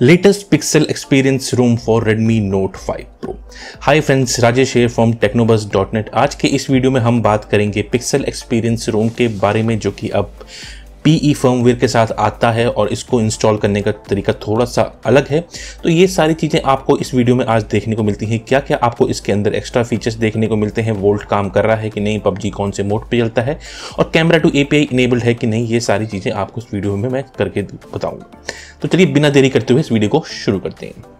latest Pixel Experience ROM for Redmi Note 5 Pro. Hi friends, Rajesh here from Technobus.net। आज के इस video में हम बात करेंगे Pixel Experience ROM के बारे में, जो कि अब PIE फर्मवेयर के साथ आता है और इसको इंस्टॉल करने का तरीका थोड़ा सा अलग है। तो ये सारी चीज़ें आपको इस वीडियो में आज देखने को मिलती हैं। क्या क्या आपको इसके अंदर एक्स्ट्रा फीचर्स देखने को मिलते हैं, वोल्ट काम कर रहा है कि नहीं, PUBG कौन से मोड पे चलता है और कैमरा टू API इनेबल्ड है कि नहीं, ये सारी चीज़ें आपको इस वीडियो में मैं करके बताऊँगा। तो चलिए बिना देरी करते हुए इस वीडियो को शुरू करते हैं।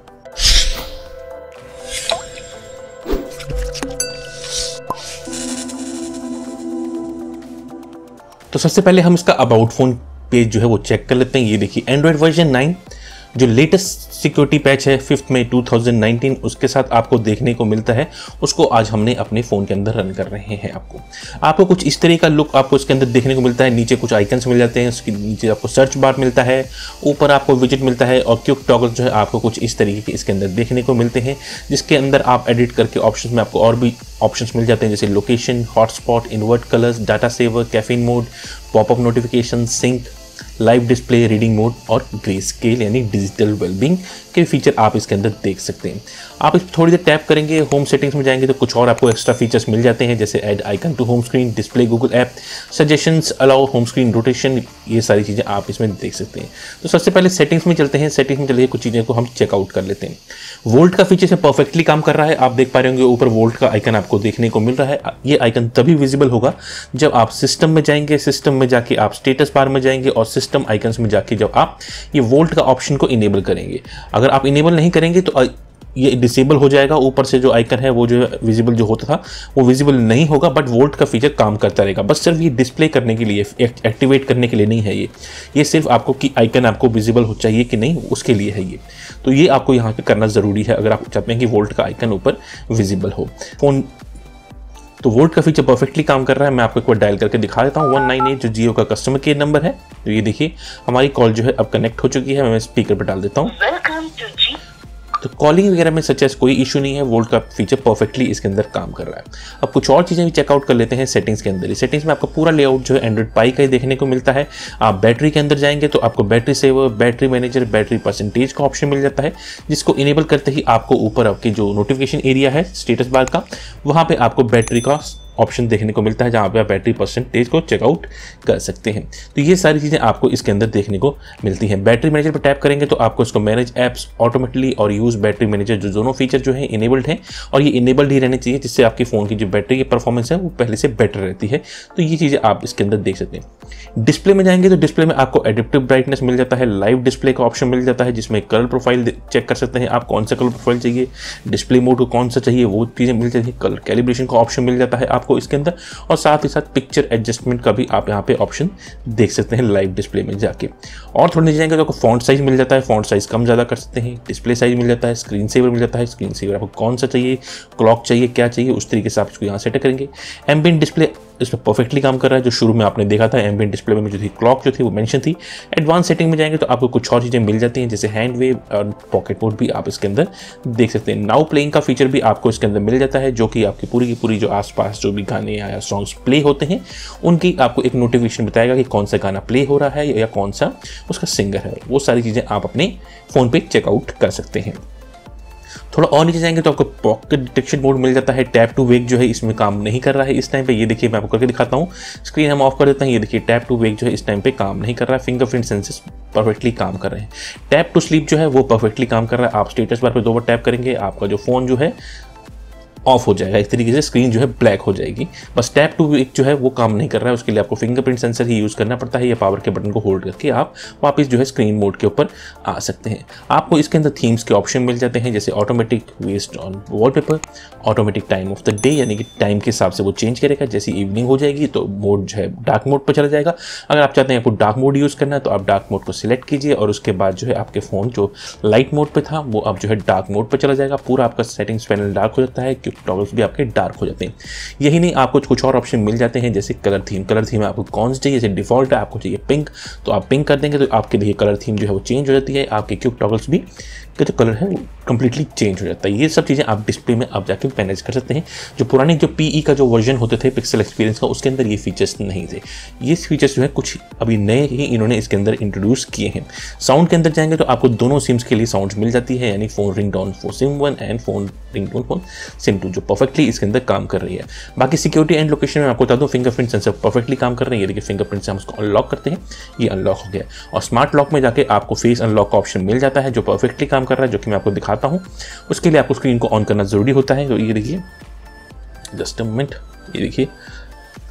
तो सबसे पहले हम इसका अबाउट फोन पेज जो है वो चेक कर लेते हैं। ये देखिए, एंड्रॉयड वर्जन 9 जो लेटेस्ट सिक्योरिटी पैच है 5 मई 2019, उसके साथ आपको देखने को मिलता है। उसको आज हमने अपने फ़ोन के अंदर रन कर रहे हैं। आपको कुछ इस तरह का लुक आपको इसके अंदर देखने को मिलता है। नीचे कुछ आइकन्स मिल जाते हैं, उसके नीचे आपको सर्च बार मिलता है, ऊपर आपको विजिट मिलता है और क्विक टॉगल जो है आपको कुछ इस तरीके के इसके अंदर देखने को मिलते हैं, जिसके अंदर आप एडिट करके ऑप्शन में आपको और भी ऑप्शंस मिल जाते हैं, जैसे location, hotspot, invert colours, data saver, caffeine mode, popup notification, sync, live display, reading mode और ग्रे स्केल यानी डिजिटल वेलबींग के फीचर आप इसके अंदर देख सकते हैं। आप इस थोड़ी देर टैप करेंगे, होम सेटिंग्स में जाएंगे तो कुछ और आपको एक्स्ट्रा फीचर्स मिल जाते हैं, जैसे add icon to home screen, display Google app, suggestions, allow home screen rotation, ये सारी चीज़ें आप इसमें देख सकते हैं। तो सबसे पहले सेटिंग्स में चलते हैं। सेटिंग्स में चलिए, कुछ चीज़ें को हम चेकआउट कर लेते हैं। वोल्ट का फीचर से परफेक्टली काम कर रहा है। आप देख पा रहे होंगे ऊपर वोल्ट का आइकन आपको देखने को मिल रहा है। ये आइकन तभी विजिबल होगा जब आप सिस्टम में जाएंगे। सिस्टम में जाके आप स्टेटस बार में जाएंगे और सिस्टम आइकन्स में जाके जब आप ये वोल्ट का ऑप्शन को इनेबल करेंगे, अगर आप इनेबल नहीं करेंगे तो ये डिसेबल हो जाएगा। ऊपर से जो आइकन है वो जो है विजिबल जो होता था वो विजिबल नहीं होगा, बट वोल्ट का फीचर काम करता रहेगा। बस सिर्फ ये डिस्प्ले करने के लिए, एक्टिवेट करने के लिए नहीं है। ये सिर्फ आपको कि आइकन आपको विजिबल हो चाहिए कि नहीं, उसके लिए है ये। तो ये आपको यहाँ पे करना ज़रूरी है अगर आप चाहते हैं कि वोल्ट का आइकन ऊपर विजिबल हो फोन। तो वोल्ट का फीचर परफेक्टली काम कर रहा है। मैं आपको एक बार डायल करके दिखा देता हूँ। 198 जो जियो का कस्टमर केयर नंबर है। तो ये देखिए, हमारी कॉल जो है अब कनेक्ट हो चुकी है। मैं स्पीकर पर डाल देता हूँ। तो कॉलिंग वगैरह में सच कोई इशू नहीं है। वोल्ट का फीचर परफेक्टली इसके अंदर काम कर रहा है। अब कुछ और चीज़ें भी चेकआउट कर लेते हैं सेटिंग्स के अंदर। सेटिंग्स में आपको पूरा लेआउट जो है एंड्रॉइड पाई का ही देखने को मिलता है। आप बैटरी के अंदर जाएंगे तो आपको battery saver, battery manager, battery percentage का ऑप्शन मिल जाता है, जिसको इनेबल करते ही आपको ऊपर आपके जो नोटिफिकेशन एरिया है स्टेटस बार का, वहाँ पर आपको बैटरी का ऑप्शन देखने को मिलता है, जहाँ पे आप बैटरी परसेंटेज को चेकआउट कर सकते हैं। तो ये सारी चीज़ें आपको इसके अंदर देखने को मिलती हैं। बैटरी मैनेजर पर टैप करेंगे तो आपको इसको मैनेज ऐप्स ऑटोमेटिकली और यूज़ बैटरी मैनेजर, जो दोनों फीचर जो है इनेबल्ड हैं, और ये इनेबल्ड ही रहने चाहिए, जिससे आपके फ़ोन की जो बैटरी की परफॉर्मेंस है वो पहले से बेटर रहती है। तो ये चीज़ें आप इसके अंदर देख सकते हैं। डिस्प्ले में जाएंगे तो डिस्प्ले में आपको एडेप्टिव ब्राइटनेस मिल जाता है, लाइव डिस्प्ले का ऑप्शन मिल जाता है, जिसमें कलर प्रोफाइल चेक कर सकते हैं आप, कौन सा कलर प्रोफाइल चाहिए, डिस्प्ले मोड को कौन सा चाहिए, वो चीज़ें मिल जाती है। कलर कैलिब्रेशन का ऑप्शन मिल जाता है को इसके अंदर, और साथ ही साथ पिक्चर एडजस्टमेंट का भी आप यहाँ पे ऑप्शन देख सकते हैं लाइव डिस्प्ले में जाके। और थोड़ी नीचे जाएंगे तो आपको फॉन्ट साइज मिल जाता है, फॉन्ट साइज कम ज़्यादा कर सकते हैं, डिस्प्ले साइज मिल जाता है, स्क्रीन सेवर मिल जाता है, स्क्रीन सेवर आपको कौन सा चाहिए, क्लॉक चाहिए, क्या चाहिए, उस तरीके से आप इसको यहाँ सेट करेंगे। एम्बिएंट डिस्प्ले इसमें परफेक्टली काम कर रहा है, जो शुरू में आपने देखा था एम्बिएंट डिस्प्ले में जो थी क्लॉक जो थी वो मेंशन थी। एडवांस सेटिंग में जाएंगे तो आपको कुछ और चीज़ें मिल जाती हैं, जैसे हैंड वेव और पॉकेट मोड भी आप इसके अंदर देख सकते हैं। नाउ प्लेइंग का फीचर भी आपको इसके अंदर मिल जाता है, जो कि आपकी पूरी की पूरी जो आसपास जो भी गाने या सॉन्ग्स प्ले होते हैं उनकी आपको एक नोटिफिकेशन बताएगा कि कौन सा गाना प्ले हो रहा है या कौन सा उसका सिंगर है। वो सारी चीज़ें आप अपने फ़ोन पर चेकआउट कर सकते हैं। थोड़ा और नीचे जाएंगे तो आपको पॉकेट डिटेक्शन मोड मिल जाता है। टैप टू वेक जो है इसमें काम नहीं कर रहा है इस टाइम पे। ये देखिए, मैं आपको करके दिखाता हूँ। स्क्रीन हम ऑफ कर देते हैं। ये देखिए, टैप टू वेक जो है इस टाइम पे काम नहीं कर रहा है। फिंगरप्रिंट सेंसर्स परफेक्टली काम कर रहे हैं। टैप टू स्लीप जो है वो परफेक्टली काम कर रहा है। आप स्टेटस बार पर दो बार टैप करेंगे, आपका जो फ़ोन जो है ऑफ हो जाएगा, इस तरीके से स्क्रीन जो है ब्लैक हो जाएगी। बस टैप टू वेक जो है वो काम नहीं कर रहा है, उसके लिए आपको फिंगरप्रिंट सेंसर ही यूज़ करना पड़ता है, या पावर के बटन को होल्ड करके आप वापस जो है स्क्रीन मोड के ऊपर आ सकते हैं। आपको इसके अंदर थीम्स के ऑप्शन मिल जाते हैं, जैसे automatic waste on wallpaper, automatic time of the day यानी कि टाइम के हिसाब से वो चेंज करेगा। जैसे इवनिंग हो जाएगी तो मोड जो है डार्क मोड पर चला जाएगा। अगर आप चाहते हैं आपको डार्क मोड यूज़ करना है तो आप डार्क मोड को सिलेक्ट कीजिए, और उसके बाद जो है आपके फ़ोन जो लाइट मोड पर था वो अब जो है डार्क मोड पर चला जाएगा। पूरा आपका सेटिंग्स पैनल डार्क हो जाता है, टॉगल्स भी आपके डार्क हो जाते हैं। यही नहीं, आपको कुछ और ऑप्शन मिल जाते हैं, जैसे कलर थीम। कलर थीम आपको कौन सी चाहिए, जैसे डिफॉल्ट है आपको चाहिए पिंक, तो आप पिंक कर देंगे तो आपके लिए कलर थीम जो है वो चेंज हो जाती है। आपके क्यूब टॉगल्स भी के जो कलर है कम्प्लीटली चेंज हो जाता है। ये सब चीज़ें आप डिस्प्ले में आप जाके मैनेज कर सकते हैं। जो पुराने जो पीई का जो वर्जन होते थे पिक्सल एक्सपीरियंस का, उसके अंदर ये फीचर्स नहीं थे। ये फीचर्स जो है कुछ अभी नए ही इन्होंने इसके अंदर इंट्रोड्यूस किए हैं। साउंड के अंदर जाएंगे तो आपको दोनों सिम्स के लिए साउंड मिल जाती है, यानी phone ring down for SIM 1 and phone ring down for SIM 2, जो परफेक्टली इसके अंदर काम कर रही है। बाकी सिक्योरिटी एंड लोकेशन में आपको बता दूँ फिंगरप्रिंट सेंसर परफेक्टली काम कर रही है। देखिए फिंगरप्रिंट से हम उसको अनलॉक करते हैं, ये अनलॉक हो गया। और स्मार्ट लॉक में जाके आपको फेस अनलॉक का ऑप्शन मिल जाता है जो परफेक्टली काम कर रहा है, जो कि मैं आपको दिखाता हूँ। उसके लिए आपको स्क्रीन को ऑन करना ज़रूरी होता है। तो ये देखिए जस्ट अ मिनट, ये देखिए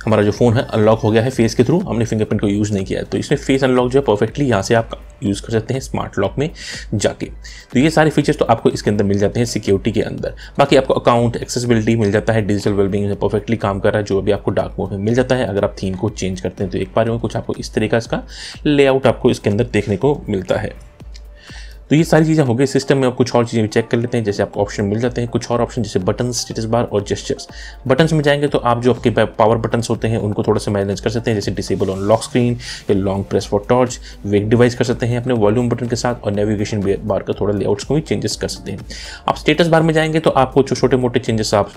हमारा जो फ़ोन है अनलॉक हो गया है फेस के थ्रू, हमने फिंगरप्रिंट को यूज़ नहीं किया है। तो इसमें फेस अनलॉक जो है परफेक्टली यहाँ से आप यूज़ कर सकते हैं स्मार्ट लॉक में जाके। तो ये सारे फीचर्स तो आपको इसके अंदर मिल जाते हैं सिक्योरिटी के अंदर। बाकी आपको अकाउंट एक्सेसिबिलिटी मिल जाता है, डिजिटल वेलबींग में परफेक्टली काम कर रहा है, जो भी आपको डार्क मोड में मिल जाता है। अगर आप थीम को चेंज करते हैं तो एक बार में कुछ आपको इस तरह का इसका लेआउट आपको इसके अंदर देखने को मिलता है। तो ये सारी चीज़ें हो गई। सिस्टम में आप कुछ और चीज़ें भी चेक कर लेते हैं, जैसे आपको ऑप्शन मिल जाते हैं कुछ और ऑप्शन जैसे बटन, स्टेटस बार और जेस्चर्स। बटन्स में जाएंगे तो आप जो आपके पावर बटन्स होते हैं उनको थोड़ा सा मैनेज कर सकते हैं, जैसे डिसेबल ऑन लॉक स्क्रीन या long press for torch, wake device कर सकते हैं अपने वॉल्यूम बटन के साथ, और नेविगेशन बार का थोड़ा लेआउट्स को भी चेंजेस कर सकते हैं। आप स्टेटस बार में जाएंगे तो आपको छोटे मोटे चेंजेस आप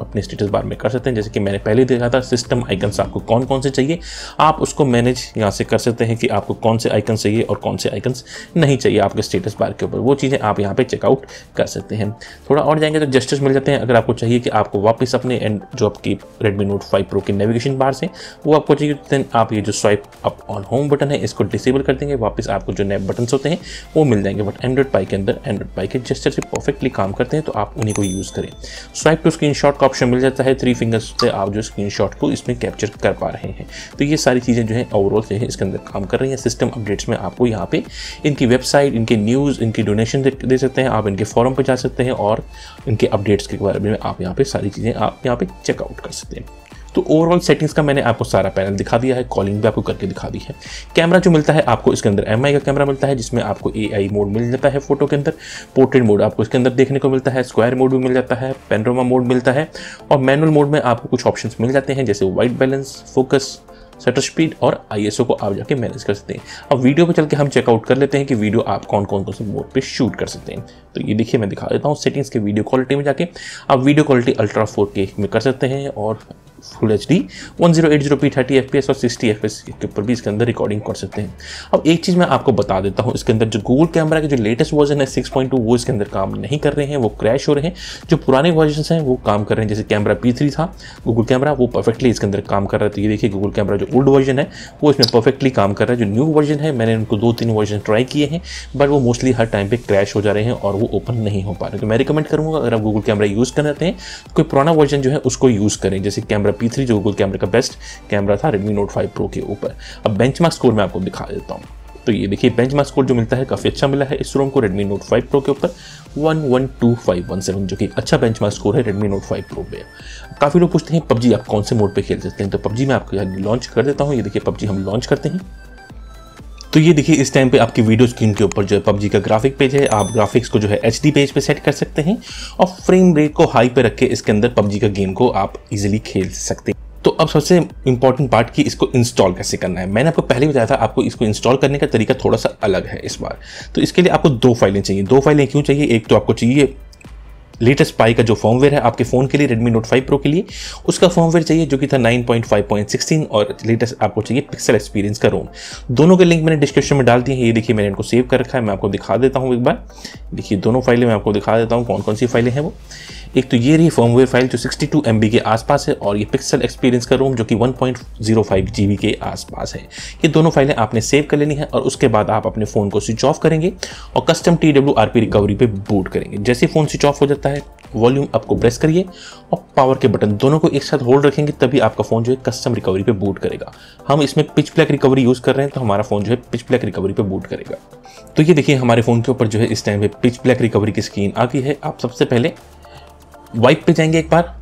अपने स्टेटस बार में कर सकते हैं, जैसे कि मैंने पहले देखा था सिस्टम आइकन्स आपको कौन कौन से चाहिए, आप उसको मैनेज यहाँ से कर सकते हैं कि आपको कौन से आइकन चाहिए और कौन से आइकन्स नहीं चाहिए आपके स्टेटस बार के ऊपर। वो चीज़ें आप यहाँ पे चेकआउट कर सकते हैं। थोड़ा और जाएंगे तो जेस्चर्स मिल जाते हैं। अगर आपको चाहिए कि आपको वापस अपने एंड जो आपकी Redmi Note 5 Pro के नेविगेशन बार से वो आपको चाहिए, देन आप ये जो swipe up on home button है इसको डिसेबल कर देंगे, वापस आपको जो नए बटन्स होते हैं वो मिल जाएंगे। बट Android Pie के अंदर Android Pie के जेस्चर से परफेक्टली काम करते हैं, तो आप उन्हीं को यूज़ करें। स्वाइप टू स्क्रीनशॉट का ऑप्शन मिल जाता है, 3 फिंगर्स से आप जो स्क्रीनशॉट को इसमें कैप्चर कर पा रहे हैं। तो ये सारी चीज़ें जो है ओवरऑल जो है इसके अंदर काम कर रही हैं। सिस्टम अपडेट्स में आपको यहाँ पे इनकी वेबसाइट, इनके न्यूज़, इनकी डोनेशन दे सकते हैं, आप इनके फॉरम पर जा सकते हैं और इनके अपडेट्स के बारे में आप यहाँ पे सारी चीज़ें आप यहाँ पे चेकआउट कर सकते हैं। तो ओवरऑल सेटिंग्स का मैंने आपको सारा पैनल दिखा दिया है, कॉलिंग भी आपको करके दिखा दी है। कैमरा जो मिलता है आपको इसके अंदर एमआई का कैमरा मिलता है, जिसमें आपको एआई मोड मिल जाता है फोटो के अंदर, पोर्ट्रेट मोड आपको इसके अंदर देखने को मिलता है, स्क्वायर मोड भी मिल जाता है, पेनोरामा मोड मिलता है, और मैनुअल मोड में आपको कुछ ऑप्शन मिल जाते हैं जैसे white balance, focus, shutter speed और आईएसओ को आप जाके मैनेज कर सकते हैं। अब वीडियो पे चल के हम चेकआउट कर लेते हैं कि वीडियो आप कौन से मोड पे शूट कर सकते हैं। तो ये देखिए मैं दिखा देता हूँ सेटिंग्स के वीडियो क्वालिटी में जाके, आप वीडियो क्वालिटी अल्ट्रा 4K में कर सकते हैं और full H D 1080p 30fps और 60fps के ऊपर भी इसके अंदर रिकॉर्डिंग कर सकते हैं। अब एक चीज़ मैं आपको बता देता हूँ, इसके अंदर जो गूगल कैमरा के जो लेटेस्ट वर्जन है 6.2 वो इसके अंदर काम नहीं कर रहे हैं, वो क्रैश हो रहे हैं। जो पुराने वर्जन हैं वो काम कर रहे हैं, जैसे कैमरा P3 था गूगल कैमरा, वो परफेक्टली इसके अंदर काम कर रहा था। ये देखिए गूगल कैमरा जो ओल्ड वर्जन है वो इसमें परफेक्टली काम कर रहा है। जो न्यू वर्जन है मैंने उनको 2-3 वर्जन ट्राई किए हैं, बट वो मोस्टली हर टाइम पर क्रैश हो जा रहे हैं और वो ओपन नहीं हो पा रहे। तो मैं रिकमेंड करूँगा अगर आप गूगल कैमरा यूज़ करते हैं कोई पुराना वर्जन जो है उसको यूज़ करें, जैसे कैमरा P3 जो गूगल कैमरा का बेस्ट कैमरा था Redmi Note 5 Pro के ऊपर। अब बेंचमार्क स्कोर मैं आपको दिखा देता हूँ। तो ये देखिए बेंचमार्क स्कोर जो मिलता है काफ़ी अच्छा मिला है इस रोम को Redmi Note 5 Pro के ऊपर 112517, जो कि अच्छा बेंचमार्क स्कोर है Redmi Note 5 Pro पे। काफ़ी लोग पूछते हैं PUBG आप कौन से मोड पे खेल सकते हैं, तो PUBG मैं आपको लॉन्च कर देता हूँ। ये देखिए PUBG हम लॉन्च करते हैं तो ये देखिए इस टाइम पे आपकी वीडियो स्क्रीन के ऊपर जो है PUBG का ग्राफिक पेज है। आप ग्राफिक्स को जो है HD पेज पे सेट कर सकते हैं और फ्रेम रेट को हाई पे रख के इसके अंदर PUBG का गेम को आप इजीली खेल सकते हैं। तो अब सबसे इंपॉर्टेंट पार्ट कि इसको इंस्टॉल कैसे करना है। मैंने आपको पहले बताया था आपको इसको इंस्टॉल करने का तरीका थोड़ा सा अलग है इस बार। तो इसके लिए आपको 2 फाइलें चाहिए। 2 फाइलें क्यों चाहिए, एक तो आपको चाहिए लेटेस्ट पाई का जो फर्मवेयर है आपके फ़ोन के लिए Redmi Note 5 Pro के लिए उसका फर्मवेयर चाहिए जो कि था 9.5.16, और लेटेस्ट आपको चाहिए पिक्सल एक्सपीरियंस का रोम। दोनों के लिंक मैंने डिस्क्रिप्शन में डाल दिए हैं। ये देखिए मैंने इनको सेव कर रखा है, मैं आपको दिखा देता हूँ एक बार। देखिए दोनों फाइलें मैं आपको दिखा देता हूँ कौन कौन सी फाइलें हैं वो। एक तो ये रही फर्मवेयर फाइल जो 62 MB के आसपास है, और ये पिक्सल एक्सपीरियंस का रोम जो कि 1.05 GB के आसपास है। ये दोनों फाइलें आपने सेव कर लेनी है और उसके बाद आप अपने फ़ोन को स्विच ऑफ करेंगे और कस्टम TWRP रिकवरी पे बूट करेंगे। जैसे फ़ोन स्विच ऑफ हो जाता है वॉल्यूम आपको प्रेस करिए और पावर के बटन दोनों को एक साथ होल्ड रखेंगे, तभी आपका फ़ोन जो है कस्टम रिकवरी पे बूट करेगा। हम इसमें पिच ब्लैक रिकवरी यूज़ कर रहे हैं तो हमारा फ़ोन जो है पिच ब्लैक रिकवरी पे बूट करेगा। तो ये देखिए हमारे फ़ोन के ऊपर जो है इस टाइम पे पिच ब्लैक रिकवरी की स्क्रीन आ गई है। आप सबसे पहले वाइप पे जाएंगे, एक बार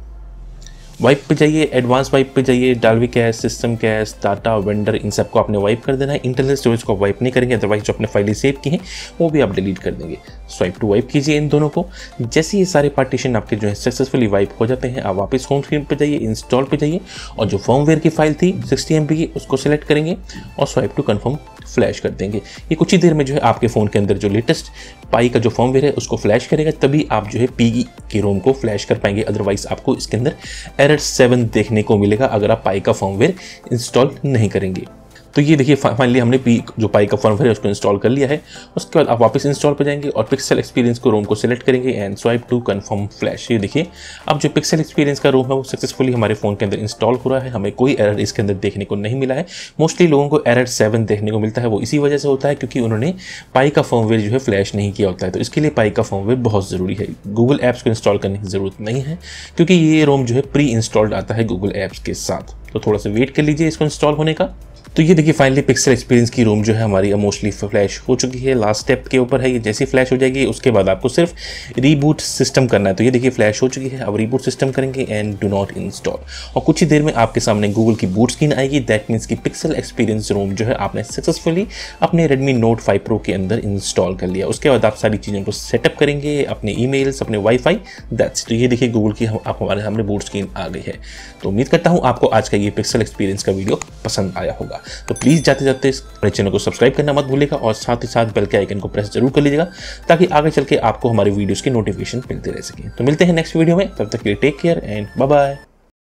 वाइप पे जाइए, एडवांस वाइप पे जाइए, Dalvik cache, system cache, data, vendor, इन सब को आपने वाइप कर देना है। इंटरनल स्टोरेज को वाइप नहीं करेंगे, अदरवाइज जो अपने फाइलें सेव की हैं वो भी आप डिलीट कर देंगे। स्वाइप टू वाइप कीजिए इन दोनों को। जैसे ये सारे पार्टीशन आपके जो है सक्सेसफुली वाइप हो जाते हैं, आप वापस होम स्क्रीन पे जाइए, इंस्टॉल पे जाइए और जो फर्मवेयर की फाइल थी 60 MB की उसको सेलेक्ट करेंगे और स्वाइप टू कन्फर्म फ्लैश कर देंगे। ये कुछ ही देर में जो है आपके फ़ोन के अंदर जो लेटेस्ट पाई का जो फर्मवेयर है उसको फ्लैश करेगा, तभी आप जो है पीई के रोम को फ्लैश कर पाएंगे। अदरवाइज आपको इसके अंदर एरर 7 देखने को मिलेगा अगर आप पाई का फर्मवेयर इंस्टॉल नहीं करेंगे। तो ये देखिए फाइनली हमने पाई का फर्मवेयर है उसको इंस्टॉल कर लिया है। उसके बाद आप वापस इंस्टॉल पर जाएंगे और पिक्सल एक्सपीरियंस को रोम को सिलेक्ट करेंगे and swipe to confirm flash. ये देखिए अब जो पिक्सल एक्सपीरियंस का रोम है वो सक्सेसफुली हमारे फ़ोन के अंदर इंस्टॉल हो रहा है, हमें कोई एरर इसके अंदर देखने को नहीं मिला है। मोस्टली लोगों को एरर 7 देखने को मिलता है, वो इसी वजह से होता है क्योंकि उन्होंने पाई का फर्मवेयर जो है फ्लैश नहीं किया होता है। तो इसके लिए पाई का फर्मवेयर बहुत ज़रूरी है, गूगल ऐप्स को इंस्टॉल करने की ज़रूरत नहीं है क्योंकि ये रोम जो है प्री इंस्टॉल्ड आता है गूगल ऐप्स के साथ। तो थोड़ा सा वेट कर लीजिए इसको इंस्टॉल होने का। तो ये देखिए फाइनली पिक्सल एक्सपीरियंस की रोम जो है हमारी मोस्टली फ्लैश हो चुकी है, लास्ट स्टेप के ऊपर है ये। जैसे फ्लैश हो जाएगी उसके बाद आपको सिर्फ रीबूट सिस्टम करना है। तो ये देखिए फ्लैश हो चुकी है, अब रीबूट सिस्टम करेंगे एंड डू नॉट इंस्टॉल और कुछ ही देर में आपके सामने गूगल की बूट स्क्रीन आएगी। दैट मीन्स कि पिक्सल एक्सपीरियंस रोम जो है आपने सक्सेसफुली अपने रेडमी नोट 5 प्रो के अंदर इंस्टॉल कर लिया। उसके बाद आप सारी चीज़ों को सेटअप करेंगे, अपने ईमेल्स, अपने वाईफाई, दैट्स। तो ये देखिए गूगल की आप हमारे सामने बूट स्क्रीन आ गई है। तो उम्मीद करता हूँ आपको आज का ये पिक्सल एक्सपीरियंस का वीडियो पसंद आया होगा। तो प्लीज़ जाते जाते अपने चैनल को सब्सक्राइब करना मत भूलिएगा और साथ ही साथ बेल के आइकन को प्रेस जरूर कर लीजिएगा ताकि आगे चल के आपको हमारे वीडियोस की नोटिफिकेशन मिलते रह सके। तो मिलते हैं नेक्स्ट वीडियो में, तब तक के लिए take care and bye bye.